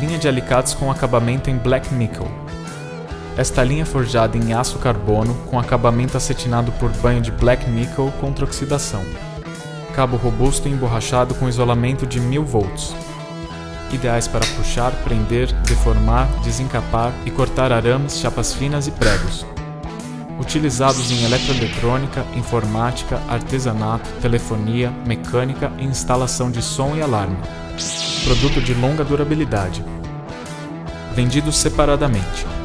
Linha de alicates com acabamento em black nickel. Esta linha é forjada em aço carbono com acabamento acetinado por banho de black nickel contra oxidação. Cabo robusto e emborrachado com isolamento de 1000 volts. Ideais para puxar, prender, deformar, desencapar e cortar arames, chapas finas e pregos. Utilizados em eletroeletrônica, informática, artesanato, telefonia, mecânica e instalação de som e alarme. Produto de longa durabilidade. Vendido separadamente.